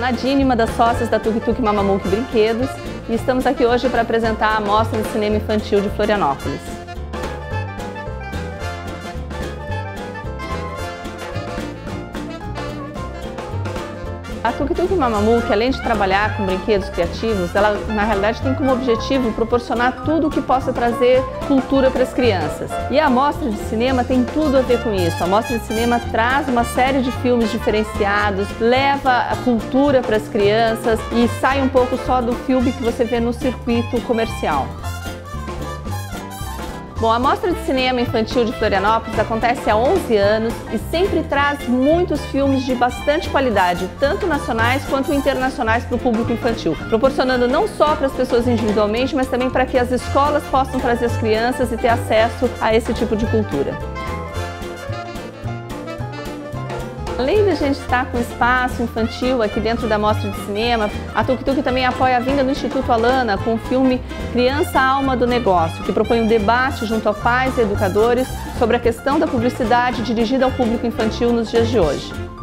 Nadine, uma das sócias da Tuk-Tuk Mamamuk Brinquedos, e estamos aqui hoje para apresentar a Mostra do Cinema Infantil de Florianópolis. A Tuk-Tuk Mamamuk, além de trabalhar com brinquedos criativos, ela na realidade tem como objetivo proporcionar tudo o que possa trazer cultura para as crianças. E a Mostra de Cinema tem tudo a ver com isso. A Mostra de Cinema traz uma série de filmes diferenciados, leva a cultura para as crianças e sai um pouco só do filme que você vê no circuito comercial. Bom, a Mostra de Cinema Infantil de Florianópolis acontece há 11 anos e sempre traz muitos filmes de bastante qualidade, tanto nacionais quanto internacionais para o público infantil, proporcionando não só para as pessoas individualmente, mas também para que as escolas possam trazer as crianças e ter acesso a esse tipo de cultura. Além de a gente estar com espaço infantil aqui dentro da Mostra de Cinema, a Tuk-Tuk também apoia a vinda do Instituto Alana com o filme Criança Alma do Negócio, que propõe um debate junto a pais e educadores sobre a questão da publicidade dirigida ao público infantil nos dias de hoje.